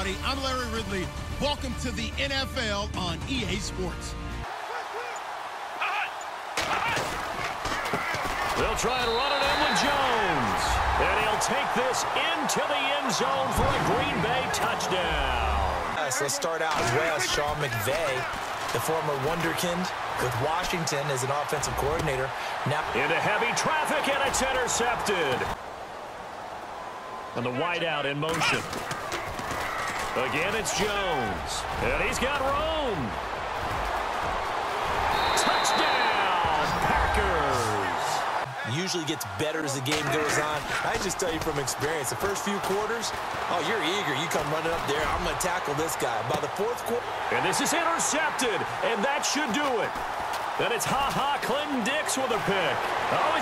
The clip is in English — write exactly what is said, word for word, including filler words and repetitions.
everybody. I'm Larry Ridley. Welcome to the N F L on E A Sports. They'll try to run it in with Jones. And he'll take this into the end zone for a Green Bay touchdown. Yes, let's start out west. Sean McVay, the former wunderkind with Washington as an offensive coordinator. Now into heavy traffic, and it's intercepted. And the wideout in motion. Again, it's Jones. And he's got room. Touchdown, Packers. Usually gets better as the game goes on. I just tell you from experience, the first few quarters, oh, you're eager. You come running up there. I'm going to tackle this guy. By the fourth quarter. And this is intercepted, and that should do it. And it's ha ha Clinton Dix with a pick. Oh,